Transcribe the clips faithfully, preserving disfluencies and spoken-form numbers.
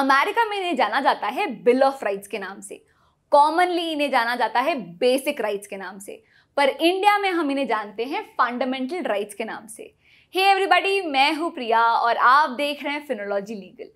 America में इन्हें जाना जाता है बिल ऑफ राइट्स के नाम से, कॉमनली इन्हें जाना जाता है बेसिक राइट्स के नाम से, पर इंडिया में हम इन्हें जानते हैं फंडामेंटल राइट्स के नाम से। हे एवरीबॉडी, मैं हूँ प्रिया और आप देख रहे हैं फिनोलॉजी लीगल।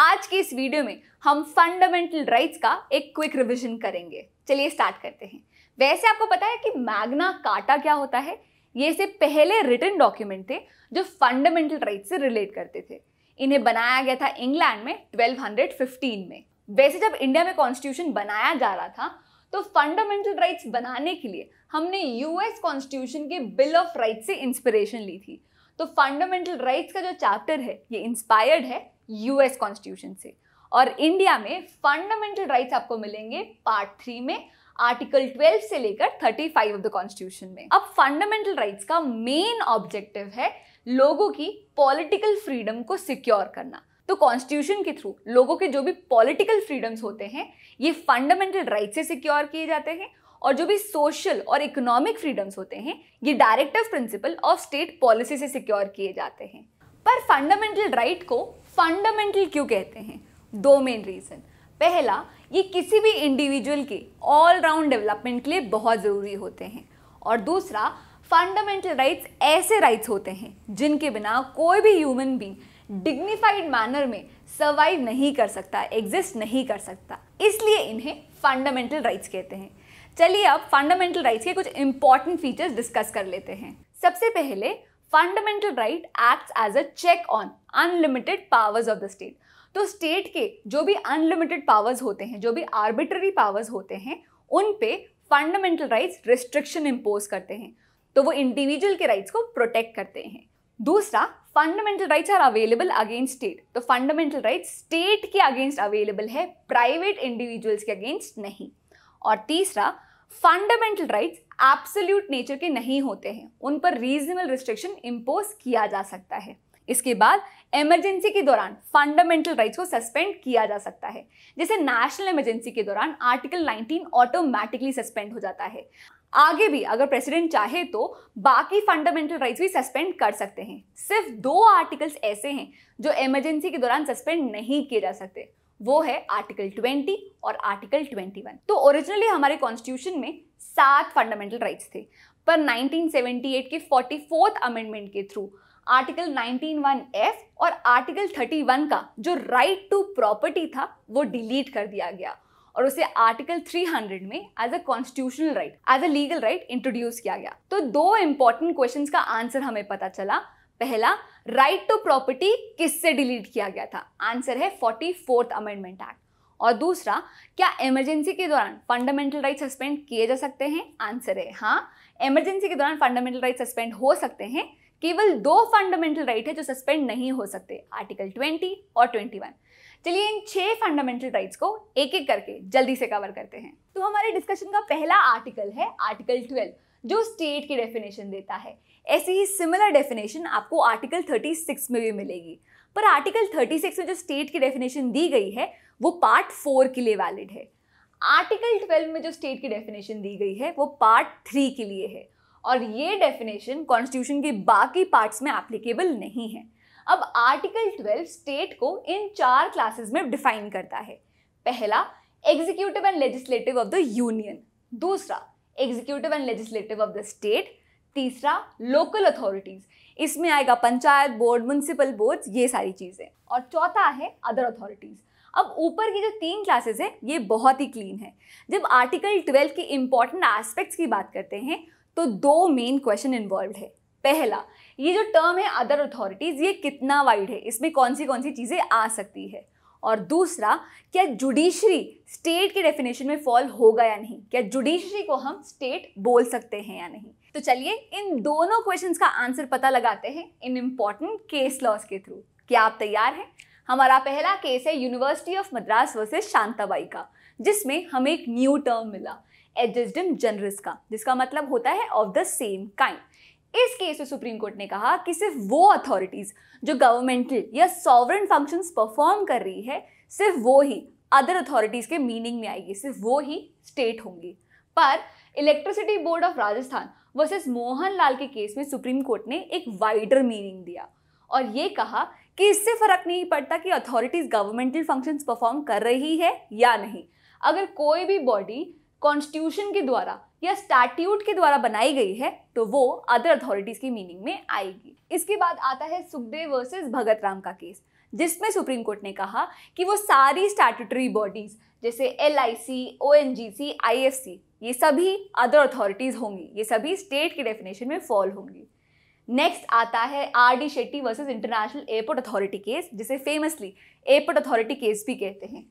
आज के इस वीडियो में हम फंडामेंटल राइट्स का एक क्विक रिविजन करेंगे। चलिए स्टार्ट करते हैं। वैसे आपको पता है कि मैग्ना कार्टा क्या होता है? ये से पहले रिटन डॉक्यूमेंट थे जो फंडामेंटल राइट से रिलेट करते थे। इन्हें बनाया गया था इंग्लैंड में ट्वेल्व फिफ्टीन में। वैसे जब इंडिया में कॉन्स्टिट्यूशन बनाया जा रहा था तो फंडामेंटल राइट्स बनाने के लिए हमने यूएस कॉन्स्टिट्यूशन के बिल ऑफ राइट्स से इंस्पिरेशन ली थी। तो फंडामेंटल राइट्स का जो चैप्टर है ये इंस्पायर्ड है यूएस कॉन्स्टिट्यूशन से। और इंडिया में फंडामेंटल राइट्स आपको मिलेंगे पार्ट थ्री में, आर्टिकल ट्वेल्व से लेकर thirty five of the constitution में। अब फंडामेंटल राइट्स का मेन ऑब्जेक्टिव है लोगों की पॉलिटिकल फ्रीडम को सिक्योर करना। तो कॉन्स्टिट्यूशन के थ्रू लोगों के जो भी पॉलिटिकल फ्रीडम्स होते हैं ये फंडामेंटल राइट्स से सिक्योर किए जाते हैं, और जो भी सोशल और इकोनॉमिक फ्रीडम्स होते हैं ये directive principle of state policy से सिक्योर किए जाते हैं। पर फंडामेंटल राइट को फंडामेंटल क्यों कहते हैं? दो मेन रीजन। पहला, ये किसी भी इंडिविजुअल के ऑल राउंड डेवलपमेंट के लिए बहुत ज़रूरी होते हैं, और दूसरा, फंडामेंटल राइट्स ऐसे राइट्स होते हैं जिनके बिना कोई भी ह्यूमन बीइंग डिग्निफाइड मैनर में सर्वाइव नहीं कर सकता, एग्जिस्ट नहीं कर सकता, इसलिए इन्हें फंडामेंटल राइट्स कहते हैं। चलिए अब फंडामेंटल राइट्स के कुछ इंपॉर्टेंट फीचर्स डिस्कस कर लेते हैं। सबसे पहले, fundamental right acts as a check on unlimited powers of the state. तो स्टेट के जो भी अनलिमिटेड पावर्स होते हैं, जो भी आर्बिट्ररी पावर्स होते हैं, उन पे फंडामेंटल राइट्स रिस्ट्रिक्शन इम्पोज करते हैं, तो वो इंडिविजुअल के राइट्स को प्रोटेक्ट करते हैं। दूसरा, fundamental rights are available against state. तो फंडामेंटल राइट्स स्टेट के अगेंस्ट अवेलेबल है, प्राइवेट इंडिविजुअल्स के अगेंस्ट नहीं। और तीसरा, फंडामेंटल राइट्स एब्सोल्यूट नेचर के नहीं होते हैं, उन पर रीजनेबल रिस्ट्रिक्शन इम्पोज किया जा सकता है। इसके बाद इमरजेंसी के दौरान फंडामेंटल राइट्स को सस्पेंड किया जा सकता है, जैसे नेशनल इमरजेंसी के दौरान आर्टिकल नाइनटीन ऑटोमेटिकली सस्पेंड हो जाता है। आगे भी अगर प्रेसिडेंट चाहे तो बाकी फंडामेंटल राइट्स भी सस्पेंड कर सकते हैं। सिर्फ दो आर्टिकल्स ऐसे हैं जो इमरजेंसी के दौरान सस्पेंड नहीं किए जा सकते, वो है आर्टिकल ट्वेंटी और आर्टिकल ट्वेंटी वन। तो ओरिजिनली हमारे कॉन्स्टिट्यूशन में सात फंडामेंटल राइट्स थे, पर नाइनटीन सेवेंटी एट के फोर्टी फोर्थ अमेंडमेंट के through article nineteen one F और आर्टिकल थर्टी वन का जो राइट टू प्रॉपर्टी था वो डिलीट कर दिया गया, और उसे आर्टिकल थ्री हंड्रेड में as a constitutional right, as a legal right introduce किया गया। तो दो इंपॉर्टेंट क्वेश्चंस का आंसर हमें पता चला। पहला, राइट टू प्रॉपर्टी किससे डिलीट किया गया था? आंसर है फोर्टी फोर्थ अमेंडमेंट एक्ट। और दूसरा, क्या इमरजेंसी के दौरान फंडामेंटल राइट सस्पेंड किए जा सकते हैं? आंसर है हाँ, इमरजेंसी के दौरान फंडामेंटल राइट सस्पेंड हो सकते हैं। केवल दो फंडामेंटल राइट है जो सस्पेंड नहीं हो सकते, आर्टिकल ट्वेंटी और ट्वेंटी वन। चलिए इन छह फंडामेंटल राइट्स को एक एक करके जल्दी से कवर करते हैं। तो हमारे डिस्कशन का पहला आर्टिकल है आर्टिकल ट्वेल्व, जो स्टेट की डेफिनेशन देता है। ऐसी ही सिमिलर डेफिनेशन आपको आर्टिकल थर्टी सिक्स में भी मिलेगी, पर आर्टिकल थर्टी सिक्स में जो स्टेट की डेफिनेशन दी गई है वो पार्ट फोर के लिए वैलिड है। आर्टिकल ट्वेल्व में जो स्टेट की डेफिनेशन दी गई है वो पार्ट थ्री के लिए है, और ये डेफिनेशन कॉन्स्टिट्यूशन के बाकी पार्ट्स में एप्लीकेबल नहीं है। अब आर्टिकल ट्वेल्व स्टेट को इन चार क्लासेस में डिफाइन करता है। पहला, executive and legislative of the union. दूसरा, executive and legislative of the state. तीसरा, लोकल अथॉरिटीज, इसमें आएगा पंचायत बोर्ड, म्युनिसिपल बोर्ड्स, ये सारी चीज़ें। और चौथा है अदर अथॉरिटीज। अब ऊपर की जो तीन क्लासेस हैं ये बहुत ही क्लीन है। जब आर्टिकल ट्वेल्व के इम्पॉर्टेंट एस्पेक्ट्स की बात करते हैं तो दो मेन क्वेश्चन इन्वॉल्व है। पहला, ये जो टर्म है अदर अथॉरिटीज, ये कितना वाइड है, इसमें कौन सी कौन सी चीज़ें आ सकती है। और दूसरा, क्या जुडिशरी स्टेट के डेफिनेशन में फॉल होगा या नहीं, क्या जुडिशरी को हम स्टेट बोल सकते हैं या नहीं। तो चलिए इन दोनों क्वेश्चंस का आंसर पता लगाते हैं इन इम्पॉर्टेंट केस लॉज के थ्रू। क्या आप तैयार हैं? हमारा पहला केस है university of Madras versus Shantabai का, जिसमें हमें एक न्यू टर्म मिला, एडजस्टम जनरस का, जिसका मतलब होता है ऑफ द सेम काइंड। इस केस में सुप्रीम कोर्ट ने कहा कि सिर्फ वो अथॉरिटीज़ जो गवर्नमेंटल या सॉवरेन फंक्शंस परफॉर्म कर रही है, सिर्फ वो ही अदर अथॉरिटीज़ के मीनिंग में आएगी, सिर्फ वो ही स्टेट होंगी। पर electricity board of Rajasthan versus Mohan Lal के केस में सुप्रीम कोर्ट ने एक वाइडर मीनिंग दिया, और ये कहा कि इससे फर्क नहीं पड़ता कि अथॉरिटीज गवर्नमेंटल फंक्शंस परफॉर्म कर रही है या नहीं। अगर कोई भी बॉडी कॉन्स्टिट्यूशन के द्वारा या स्टैट्यूट के द्वारा बनाई गई है तो वो अदर अथॉरिटीज की मीनिंग में आएगी। इसके बाद आता है सुखदेव वर्सेस भगत राम का केस, जिसमें सुप्रीम कोर्ट ने कहा कि वो सारी स्टैट्यूटरी बॉडीज जैसे L I C, O N G C, I F C ये सभी अदर अथॉरिटीज होंगी, ये सभी स्टेट की डेफिनेशन में फॉल होंगी। नेक्स्ट आता है R D Shetty versus international airport authority case, जिसे फेमसली एयरपोर्ट अथॉरिटी केस भी कहते हैं।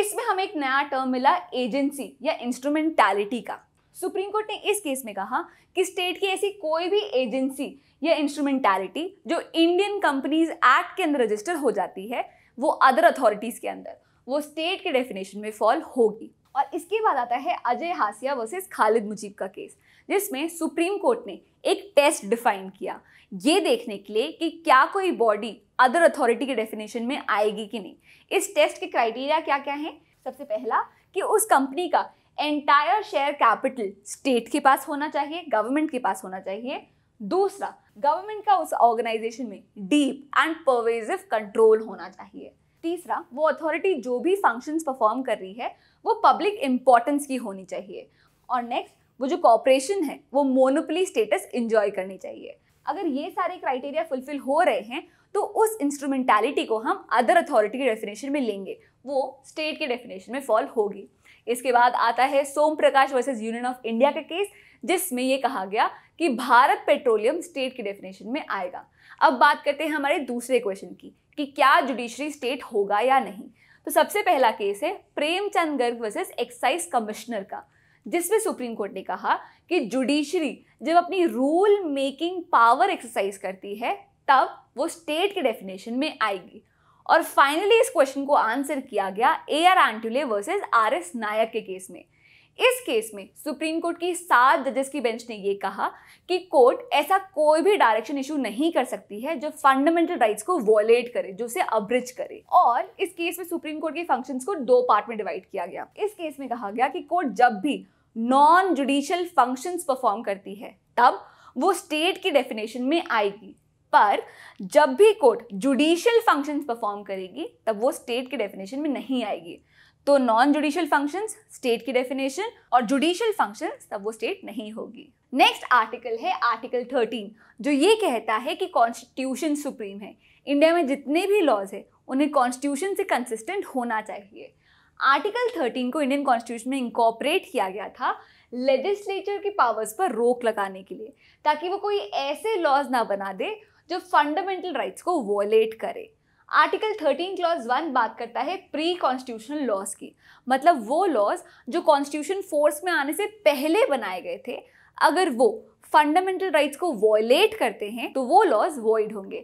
इसमें हमें एक नया टर्म मिला एजेंसी या इंस्ट्रूमेंटैलिटी का। सुप्रीम कोर्ट ने इस केस में कहा कि स्टेट की ऐसी कोई भी एजेंसी या इंस्ट्रूमेंटैलिटी जो इंडियन कंपनीज एक्ट के अंदर रजिस्टर हो जाती है वो अदर अथॉरिटीज़ के अंदर वो स्टेट के डेफिनेशन में फॉल होगी। और इसके बाद आता है अजय हासिया वर्सेस खालिद मुजीब का केस, जिसमें सुप्रीम कोर्ट ने एक टेस्ट डिफाइन किया ये देखने के लिए कि क्या कोई बॉडी अदर अथॉरिटी के डेफिनेशन में आएगी कि नहीं। इस टेस्ट के क्राइटेरिया क्या क्या हैं? सबसे पहला कि उस कंपनी का एंटायर शेयर कैपिटल स्टेट के पास होना चाहिए, गवर्नमेंट के पास होना चाहिए। दूसरा, गवर्नमेंट का उस ऑर्गेनाइजेशन में डीप एंड परवेसिव कंट्रोल होना चाहिए। तीसरा, वो अथॉरिटी जो भी फंक्शंस परफॉर्म कर रही है वो पब्लिक इंपॉर्टेंस की होनी चाहिए। और नेक्स्ट, वो जो कॉर्पोरेशन है वो मोनोपोली स्टेटस एंजॉय करनी चाहिए। अगर ये सारे क्राइटेरिया फुलफिल हो रहे हैं तो उस इंस्ट्रूमेंटैलिटी को हम अदर अथॉरिटी के डेफिनेशन में लेंगे, वो स्टेट के डेफिनेशन में फॉल होगी। इसके बाद आता है Som Prakash versus union of India का केस, जिसमें ये कहा गया कि भारत पेट्रोलियम स्टेट के डेफिनेशन में आएगा। अब बात करते हैं हमारे दूसरे क्वेश्चन की कि क्या जुडिशरी स्टेट होगा या नहीं। तो सबसे पहला केस है Premchand Garg versus excise commissioner का, जिसमें सुप्रीम कोर्ट ने कहा कि जुडिशरी जब अपनी रूल मेकिंग पावर एक्सरसाइज करती है तब वो स्टेट के डेफिनेशन में आएगी। और फाइनली इस क्वेश्चन को आंसर किया गया A R Antulay versus R S Nayak के केस में। इस केस में सुप्रीम कोर्ट की सात जजेस की बेंच ने ये कहा कि कोर्ट ऐसा कोई भी डायरेक्शन इशू नहीं कर सकती है जो फंडामेंटल राइट्स को वॉयलेट करे, जो उसे अब्रिज करे। और इस केस में सुप्रीम कोर्ट के फंक्शंस को दो पार्ट में डिवाइड किया गया। इस केस में कहा गया कि कोर्ट जब भी नॉन जुडिशियल फंक्शंस परफॉर्म करती है तब वो स्टेट की डेफिनेशन में आएगी, पर जब भी कोर्ट जुडिशियल फंक्शंस परफॉर्म करेगी तब वो स्टेट के डेफिनेशन में नहीं आएगी। तो नॉन जुडिशियल फंक्शंस स्टेट की डेफिनेशन और जुडिशियल फंक्शंस तब वो स्टेट नहीं होगी। नेक्स्ट आर्टिकल है आर्टिकल थर्टीन, जो ये कहता है कि कॉन्स्टिट्यूशन सुप्रीम है। इंडिया में जितने भी लॉज हैं उन्हें कॉन्स्टिट्यूशन से कंसिस्टेंट होना चाहिए। आर्टिकल थर्टीन को इंडियन कॉन्स्टिट्यूशन में इंकॉर्पोरेट किया गया था लेजिस्लेचर के पावर्स पर रोक लगाने के लिए, ताकि वो कोई ऐसे लॉज ना बना दे जो फंडामेंटल राइट्स को वॉयलेट करे। आर्टिकल थर्टीन क्लॉज वन बात करता है प्री कॉन्स्टिट्यूशनल लॉज की, मतलब वो लॉज जो कॉन्स्टिट्यूशन फोर्स में आने से पहले बनाए गए थे, अगर वो फंडामेंटल राइट्स को वॉयलेट करते हैं तो वो लॉज वॉइड होंगे।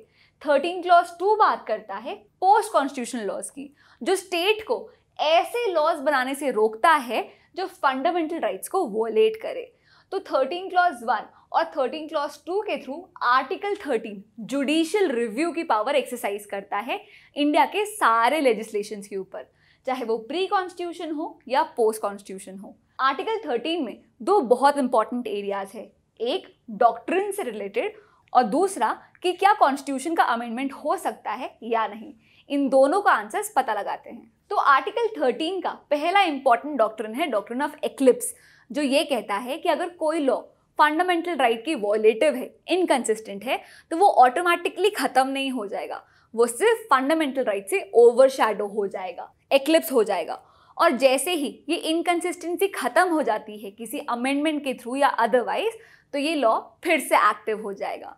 थर्टीन क्लॉज टू बात करता है पोस्ट कॉन्स्टिट्यूशनल लॉज की, जो स्टेट को ऐसे लॉज बनाने से रोकता है जो फंडामेंटल राइट्स को वॉयलेट करे। तो थर्टीन क्लॉज वन और थर्टीन क्लॉज टू के through article thirteen judicial review की पावर एक्सरसाइज करता है इंडिया के सारे लेजिस्लेशंस के ऊपर, चाहे वो प्री कॉन्स्टिट्यूशन हो या पोस्ट कॉन्स्टिट्यूशन हो। आर्टिकल थर्टीन में दो बहुत इंपॉर्टेंट एरियाज है, एक डॉक्ट्रिन से रिलेटेड और दूसरा कि क्या कॉन्स्टिट्यूशन का अमेंडमेंट हो सकता है या नहीं। इन दोनों का आंसर्स पता लगाते हैं। तो आर्टिकल थर्टीन का पहला इंपॉर्टेंट डॉक्ट्रिन है डॉक्ट्रिन ऑफ एक्लिप्स, जो ये कहता है कि अगर कोई लॉ फंडामेंटल राइट की वॉयलेटिव है, इनकंसिस्टेंट है, तो वो ऑटोमेटिकली खत्म नहीं हो जाएगा, वो सिर्फ फंडामेंटल राइट से ओवरशैडो हो जाएगा, एक्लिप्स हो जाएगा। और जैसे ही ये इनकंसिस्टेंसी खत्म हो जाती है किसी अमेंडमेंट के थ्रू या अदरवाइज, तो ये लॉ फिर से एक्टिव हो जाएगा।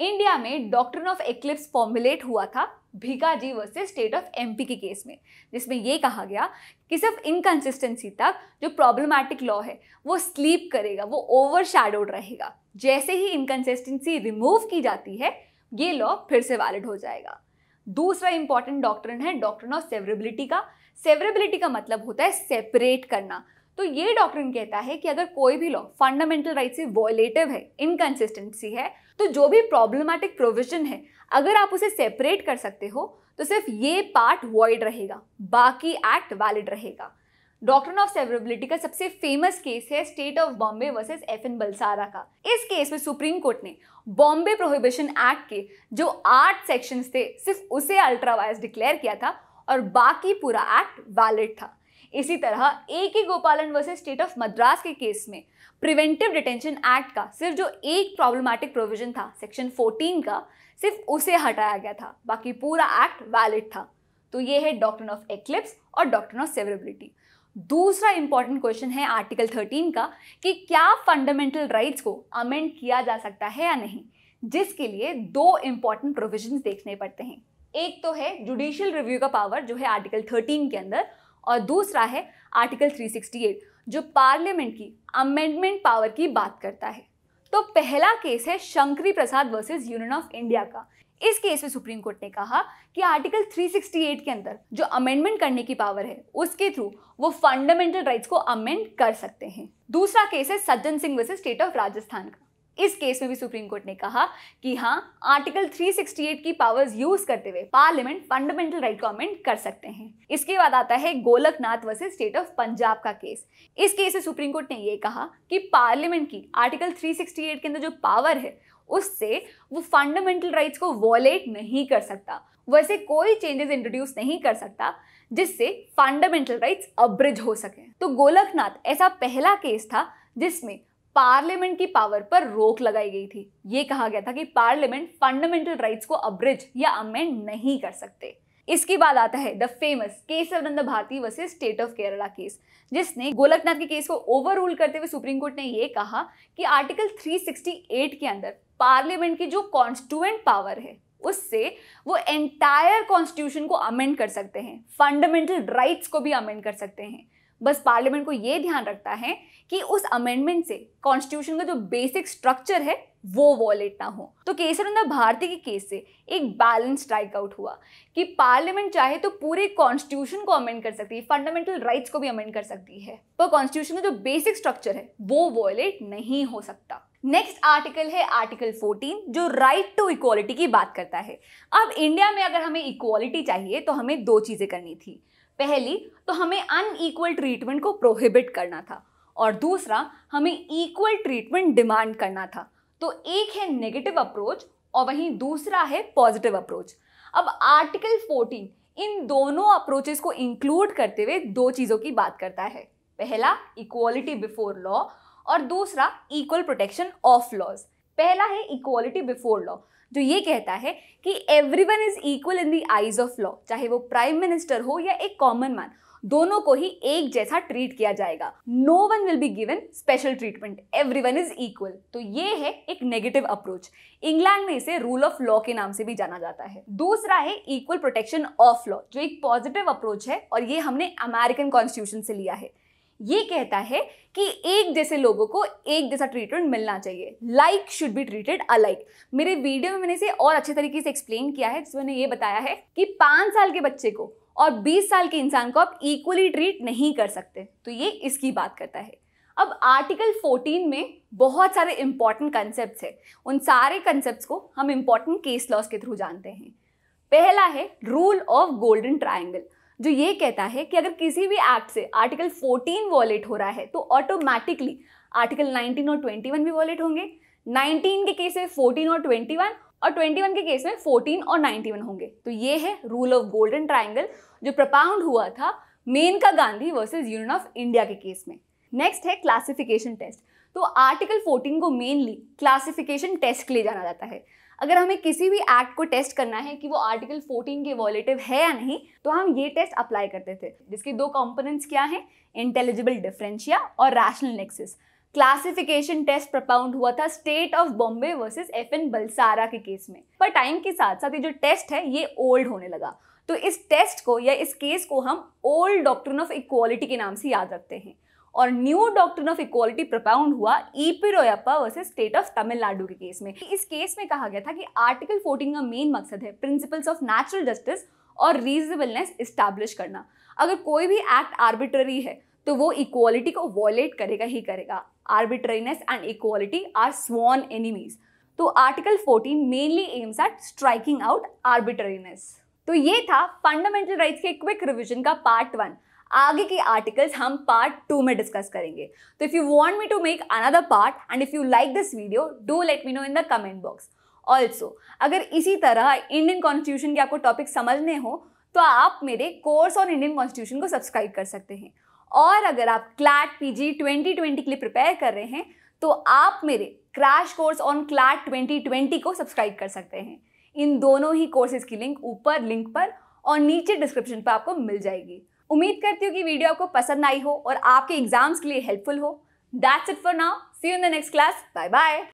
इंडिया में डॉक्ट्रिन ऑफ एक्लिप्स फॉर्मुलेट हुआ था Bhikaji versus state of MP के केस में, जिसमें यह कहा गया कि सिर्फ इनकंसिस्टेंसी तक जो प्रॉब्लमैटिक लॉ है वो स्लीप करेगा, वो ओवरशैडोड रहेगा। जैसे ही इनकंसिस्टेंसी रिमूव की जाती है ये लॉ फिर से वैलिड हो जाएगा। दूसरा इंपॉर्टेंट डॉक्ट्रिन है डॉक्ट्रिन ऑफ सेवरेबिलिटी का। सेवरेबिलिटी का मतलब होता है सेपरेट करना। तो ये डॉक्ट्रिन कहता है कि अगर कोई भी लॉ फंडामेंटल राइट से वॉयलेटिव है, इनकंसिस्टेंसी है, तो जो भी प्रॉब्लमैटिक प्रोविजन है अगर आप उसे सेपरेट कर सकते हो तो सिर्फ ये पार्ट वॉइड रहेगा, बाकी एक्ट वैलिड रहेगा। डॉक्ट्रिन ऑफ सेवरेबिलिटी का सबसे फेमस केस है state of Bombay versus F N Balsara का। इस केस में सुप्रीम कोर्ट ने बॉम्बे प्रोहिबिशन एक्ट के जो आठ सेक्शंस थे सिर्फ उसे अल्ट्रा वायस डिक्लेयर किया था और बाकी पूरा एक्ट वैलिड था। इसी तरह ए के गोपालन वर्सेस स्टेट ऑफ मद्रास के केस में प्रिवेंटिव डिटेंशन एक्ट का सिर्फ जो एक प्रॉब्लमैटिक प्रोविजन था सेक्शन चौदह का, सिर्फ उसे हटाया गया था, बाकी पूरा एक्ट वैलिड था। तो ये है डॉक्ट्रिन ऑफ एक्लिप्स और डॉक्ट्रिन ऑफ सेवरेबिलिटी। दूसरा इंपॉर्टेंट क्वेश्चन है आर्टिकल थर्टीन का कि क्या फंडामेंटल राइट्स को अमेंड किया जा सकता है या नहीं, जिसके लिए दो इंपॉर्टेंट प्रोविजंस देखने पड़ते हैं। एक तो है जुडिशियल रिव्यू का पावर जो है आर्टिकल थर्टीन के अंदर, और दूसरा है आर्टिकल थ्री सिक्सटी एट जो पार्लियामेंट की अमेंडमेंट पावर की बात करता है। तो पहला केस है Shankari Prasad versus union of India का। इस केस में सुप्रीम कोर्ट ने कहा कि आर्टिकल थ्री सिक्सटी एट के अंदर जो अमेंडमेंट करने की पावर है उसके थ्रू वो फंडामेंटल राइट्स को अमेंड कर सकते हैं। दूसरा केस है Sajjan Singh versus state of Rajasthan का। इस केस में भी सुप्रीम कोर्ट ने कहा कि हाँ, आर्टिकल थ्री सिक्सटी एट की पावर्स यूज करते हुए पार्लियामेंट फंडामेंटल राइट को अमेंड कर सकते हैं। इसके बाद आता है Golak Nath versus state of Punjab का केस। इस केस में सुप्रीम कोर्ट ने यह कहा कि पार्लियामेंट की आर्टिकल थ्री सिक्सटी एट के अंदर जो पावर है उससे वो फंडामेंटल राइट्स को वॉलेट नहीं कर सकता, वैसे कोई चेंजेस इंट्रोड्यूस नहीं कर सकता जिससे फंडामेंटल राइट्स अब्रिज हो सके। तो गोलकनाथ ऐसा पहला केस था जिसमें पार्लियामेंट की पावर पर रोक लगाई गई थी। ये कहा गया था कि पार्लियामेंट फंडामेंटल राइट्स को अब्रिज या अमेंड नहीं कर सकते। इसके बाद आता है the famous Kesavananda Bharati versus state of Kerala case, जिसने गोलकनाथ के केस को ओवररूल करते हुए सुप्रीम कोर्ट ने यह कहा कि आर्टिकल थ्री सिक्सटी एट के अंदर पार्लियामेंट की जो कॉन्स्टिट्यूएंट पावर है उससे वो एंटायर कॉन्स्टिट्यूशन को अमेंड कर सकते हैं, फंडामेंटल राइट्स को भी अमेंड कर सकते हैं। बस पार्लियामेंट को ये ध्यान रखना है कि उस अमेंडमेंट से कॉन्स्टिट्यूशन का जो बेसिक स्ट्रक्चर है वो वॉलेट ना हो। तो केसवानंदा भारती के केस से एक बैलेंस स्ट्राइक आउट हुआ कि पार्लियामेंट चाहे तो पूरे कॉन्स्टिट्यूशन को अमेंड कर सकती है, फंडामेंटल राइट्स को भी अमेंड कर सकती है, पर कॉन्स्टिट्यूशन का जो बेसिक स्ट्रक्चर है वो वॉलेट नहीं हो सकता। नेक्स्ट आर्टिकल है आर्टिकल फोर्टीन जो राइट टू इक्वालिटी की बात करता है। अब इंडिया में अगर हमें इक्वालिटी चाहिए तो हमें दो चीजें करनी थी। पहली तो हमें अनइक्वल ट्रीटमेंट को प्रोहिबिट करना था और दूसरा हमें इक्वल ट्रीटमेंट डिमांड करना था। तो एक है नेगेटिव अप्रोच और वहीं दूसरा है पॉजिटिव अप्रोच। अब आर्टिकल फोर्टीन इन दोनों अप्रोचेस को इंक्लूड करते हुए दो चीज़ों की बात करता है, पहला इक्वालिटी बिफोर लॉ और दूसरा इक्वल प्रोटेक्शन ऑफ लॉज। पहला है इक्वालिटी बिफोर लॉ जो ये कहता है कि everyone is equal in the eyes of law, चाहे वो प्राइम मिनिस्टर हो या एक कॉमन मैन, दोनों को ही एक जैसा ट्रीट किया जाएगा। No one will be given special treatment, everyone is equal. तो ये है एक नेगेटिव अप्रोच। इंग्लैंड में इसे रूल ऑफ लॉ के नाम से भी जाना जाता है। दूसरा है इक्वल प्रोटेक्शन ऑफ लॉ जो एक पॉजिटिव अप्रोच है और ये हमने अमेरिकन कॉन्स्टिट्यूशन से लिया है। ये कहता है कि एक जैसे लोगों को एक जैसा ट्रीटमेंट मिलना चाहिए, like should be treated alike. मेरे वीडियो में मैंने इसे और अच्छे तरीके से एक्सप्लेन किया है जिसमें मैंने ये बताया है कि पाँच साल के बच्चे को और बीस साल के इंसान को आप इक्वली ट्रीट नहीं कर सकते। तो ये इसकी बात करता है। अब आर्टिकल फोर्टीन में बहुत सारे इंपॉर्टेंट कंसेप्ट है, उन सारे कंसेप्ट को हम इंपॉर्टेंट केस लॉस के थ्रू जानते हैं। पहला है रूल ऑफ गोल्डन ट्राइंगल जो ये कहता है कि अगर किसी भी एक्ट से आर्टिकल फोर्टीन वॉलेट हो रहा है तो ऑटोमेटिकली आर्टिकल नाइनटीन और इक्कीस भी वॉलेट होंगे। नाइनटीन के केस में फोर्टीन और इक्कीस और इक्कीस के केस में फोर्टीन और इक्यानवे होंगे। तो ये है रूल ऑफ गोल्डन ट्राइंगल जो प्रपाउंड हुआ था Maneka Gandhi versus union of India के केस में। नेक्स्ट है क्लासिफिकेशन टेस्ट। तो आर्टिकल फोर्टीन को मेनली क्लासिफिकेशन टेस्ट के लिए जाना जाता है। अगर हमें किसी भी एक्ट को टेस्ट करना है कि वो आर्टिकल फोर्टीन के वॉलेटिव है या नहीं, तो हम ये टेस्ट अप्लाई करते थे जिसके दो कंपोनेंट्स क्या हैं, इंटेलिजिबल डिफरेंशिया और rational nexus. Classification test propound हुआ था state of Bombay versus F N Balsara के केस में, पर टाइम के साथ साथ ये जो टेस्ट है ये ओल्ड होने लगा। तो इस टेस्ट को या इस केस को हम ओल्ड डॉक्ट्रिन ऑफ इक्वालिटी के नाम से याद रखते हैं। और new doctrine of equality propound हुआ E P Royappa versus state of Tamil Nadu के केस में। इस केस में कहा गया था कि आर्टिकल फोर्टीन का मेन मकसद है प्रिंसिपल्स ऑफ नेचुरल जस्टिस और रीजनेबलनेस इस्टेब्लिश करना। अगर कोई भी एक्ट आर्बिट्ररी है तो वो इक्वालिटी को वॉलेट करेगा ही करेगा। Arbitrariness and equality are sworn enemies. तो article fourteen mainly aims at striking out arbitrariness. तो ये था फंडामेंटल राइट्स के क्विक रिविजन का पार्ट वन आगे के आर्टिकल्स हम पार्ट टू में डिस्कस करेंगे। तो if you want me to make another part and if you like this video do let me know in the comment box. Also अगर इसी तरह इंडियन कॉन्स्टिट्यूशन के आपको टॉपिक समझने हो तो आप मेरे कोर्स ऑन इंडियन कॉन्स्टिट्यूशन को सब्सक्राइब कर सकते हैं। और अगर आप क्लैट पीजी ट्वेंटी ट्वेंटी के लिए प्रिपेयर कर रहे हैं तो आप मेरे crash course on CLAT twenty twenty को सब्सक्राइब कर सकते हैं। इन दोनों ही कोर्सेज की लिंक ऊपर लिंक पर और नीचे डिस्क्रिप्शन पर आपको मिल जाएगी। उम्मीद करती हूँ कि वीडियो आपको पसंद आई हो और आपके एग्जाम्स के लिए हेल्पफुल हो। That's it for now, see you in the next class, bye bye.